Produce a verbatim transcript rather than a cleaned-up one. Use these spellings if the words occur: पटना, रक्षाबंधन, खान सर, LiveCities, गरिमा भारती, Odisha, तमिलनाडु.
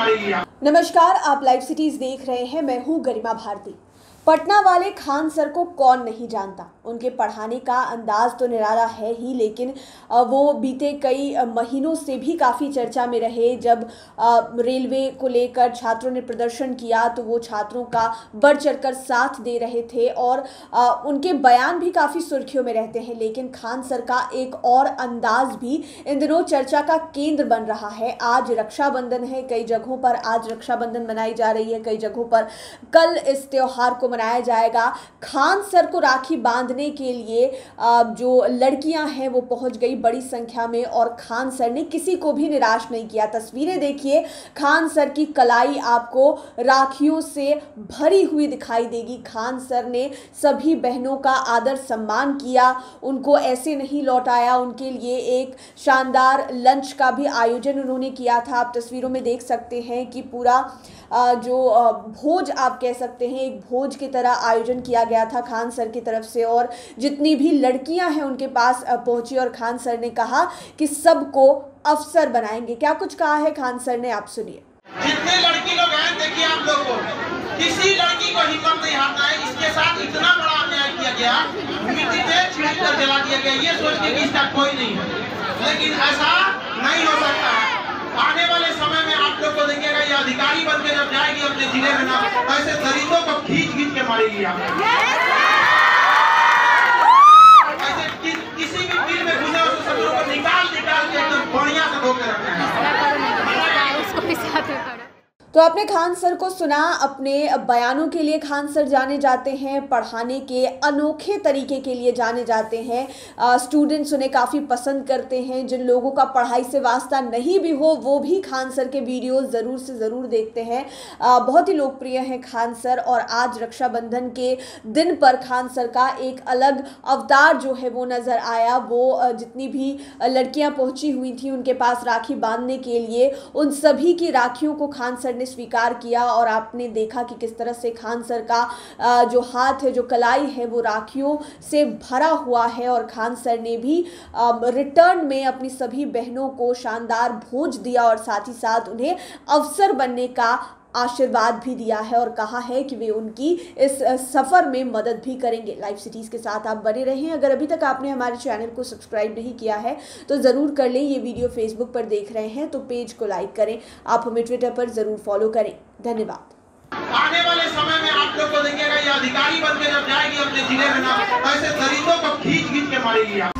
हमारे लिए। नमस्कार, आप लाइव सिटीज देख रहे हैं। मैं हूँ गरिमा भारती। पटना वाले खान सर को कौन नहीं जानता। उनके पढ़ाने का अंदाज तो निराला है ही, लेकिन वो बीते कई महीनों से भी काफ़ी चर्चा में रहे। जब रेलवे को लेकर छात्रों ने प्रदर्शन किया तो वो छात्रों का बढ़ चढ़ कर साथ दे रहे थे और उनके बयान भी काफ़ी सुर्खियों में रहते हैं। लेकिन खान सर का एक और अंदाज भी इन दिनों चर्चा का केंद्र बन रहा है। आज रक्षाबंधन है, कई जगहों पर आज रक्षाबंधन मनाई जा रही है, कई जगहों पर कल इस त्यौहार को मनाया जाएगा। खान सर को राखी बांधने के लिए जो लड़कियां हैं वो पहुंच गई बड़ी संख्या में और खान सर ने किसी को भी निराश नहीं किया। तस्वीरें देखिए, खान सर की कलाई आपको राखियों से भरी हुई दिखाई देगी। खान सर ने सभी बहनों का आदर सम्मान किया, उनको ऐसे नहीं लौटाया। उनके लिए एक शानदार लंच का भी आयोजन उन्होंने किया था। आप तस्वीरों में देख सकते हैं कि पूरा जो भोज आप कह सकते हैं, एक भोज की तरह आयोजन किया गया था खान सर की तरफ से और जितनी भी लड़कियां हैं उनके पास पहुंची और खान सर ने कहा कि सबको अफसर बनाएंगे। क्या कुछ कहा है खान सर ने, आप सुनिए। जितने लड़की लोग हैं, देखिए आप लोग को किसी लड़की को हिम्मत नहीं हारता है। इसके साथ इतना बड़ा अन्याय किया गया, मिट्टी से छिड़ककर जला दिया गया, ये सोच के कि इसका कोई नहीं है, लेकिन ऐसा नहीं हो सकता है। आने वाले समय में आप लोग को देखिएगा, ये अधिकारी बन के जब जाएगी अपने जिले में ना, ऐसे दलितों को खींच खींच के मारेगी। आप ऐसे कि, किसी भी फील्ड में घुसे उसे सब लोग निकाल निकाल के एकदम तो बढ़िया से धो के रखते हैं। तो आपने खान सर को सुना। अपने बयानों के लिए खान सर जाने जाते हैं, पढ़ाने के अनोखे तरीके के लिए जाने जाते हैं। स्टूडेंट्स उन्हें काफ़ी पसंद करते हैं। जिन लोगों का पढ़ाई से वास्ता नहीं भी हो वो भी खान सर के वीडियोस ज़रूर से ज़रूर देखते हैं। आ, बहुत ही लोकप्रिय हैं खान सर और आज रक्षाबंधन के दिन पर खान सर का एक अलग अवतार जो है वो नज़र आया। वो जितनी भी लड़कियाँ पहुँची हुई थी उनके पास राखी बांधने के लिए, उन सभी की राखियों को खान सर ने स्वीकार किया और आपने देखा कि किस तरह से खान सर का जो हाथ है, जो कलाई है, वो राखियों से भरा हुआ है। और खान सर ने भी रिटर्न में अपनी सभी बहनों को शानदार भोज दिया और साथ ही साथ उन्हें अफसर बनने का आशीर्वाद भी दिया है और कहा है कि वे उनकी इस सफ़र में मदद भी करेंगे। लाइव सिटीज़ के साथ आप बने रहे हैं। अगर अभी तक आपने हमारे चैनल को सब्सक्राइब नहीं किया है तो ज़रूर कर लें। ये वीडियो फेसबुक पर देख रहे हैं तो पेज को लाइक करें। आप हमें ट्विटर पर ज़रूर फॉलो करें। धन्यवाद। आने वाले समय में आप लोग को देखिएगा, ये अधिकारी बन के जब जाएगी अपने जिले में ना, ऐसे दलितों को खींच खींच के मारेगी।